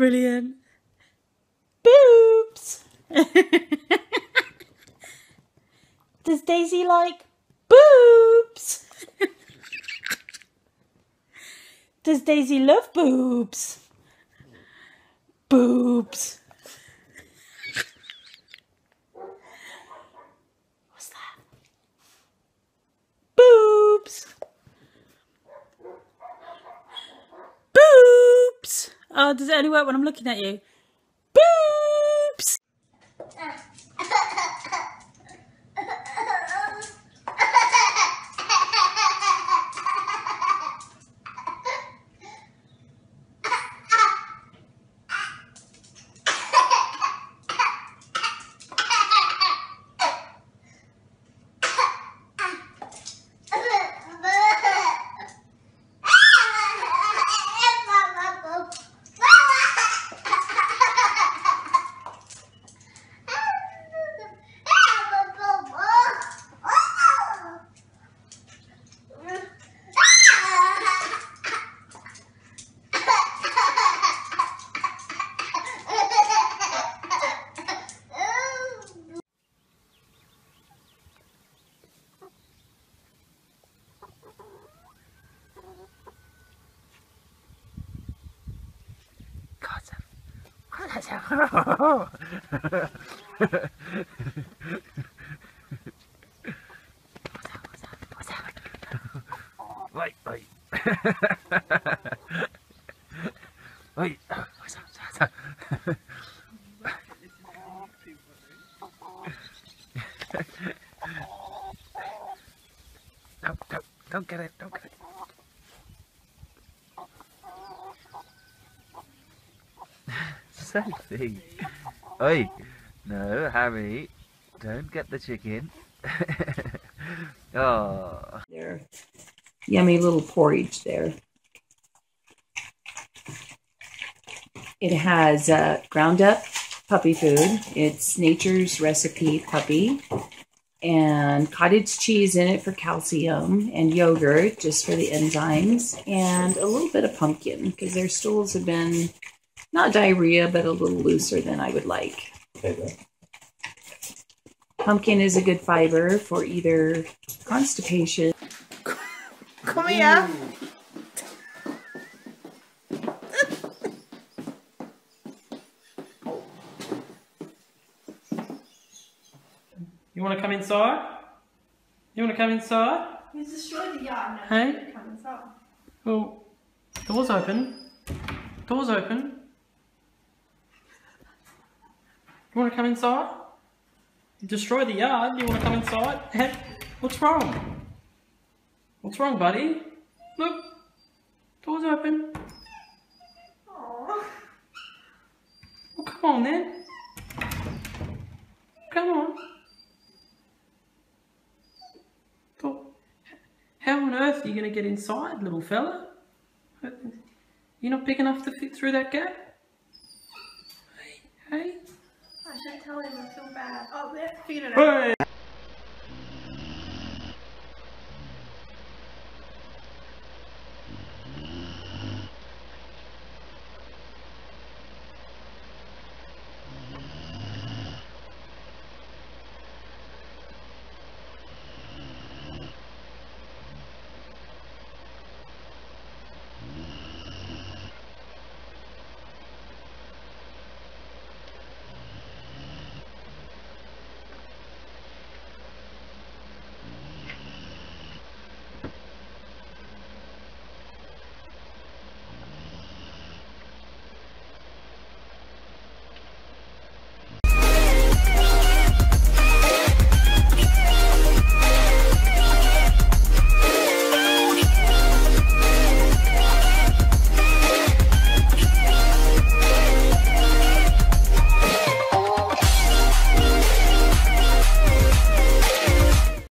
Brilliant. Boobs. Does Daisy like boobs? Does Daisy love boobs? Boobs. What's that? Boobs. Boobs. Oh, does it only work when I'm looking at you? Boobs. Don't get it, don't get it. Sophie! Oi! No, Harry, don't get the chicken. Oh. There. Yummy little porridge there. It has ground up puppy food. It's Nature's Recipe Puppy. And cottage cheese in it for calcium, and yogurt just for the enzymes, and a little bit of pumpkin because their stools have been not diarrhea, but a little looser than I would like. Pumpkin is a good fiber for either constipation. Come here. You want to come inside? You want to come inside? He's destroyed the yard now. Hey? He come inside. Well, door's open. Door's open. You want to come inside? You destroy the yard, you want to come inside? What's wrong? What's wrong, buddy? Look, door's open. Aww. Well, come on then. Come on. How on earth are you going to get inside, little fella? You're not big enough to fit through that gap? Hey, hey. I should tell him I feel bad. Oh, there, figured it out. Hey.